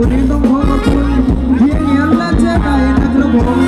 Hãy subscribe cho kênh Ghiền Mì Gõ để không bỏ lỡ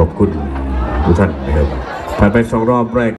ขอบคุณทุกท่านนะครับผ่านไป2 รอบแรก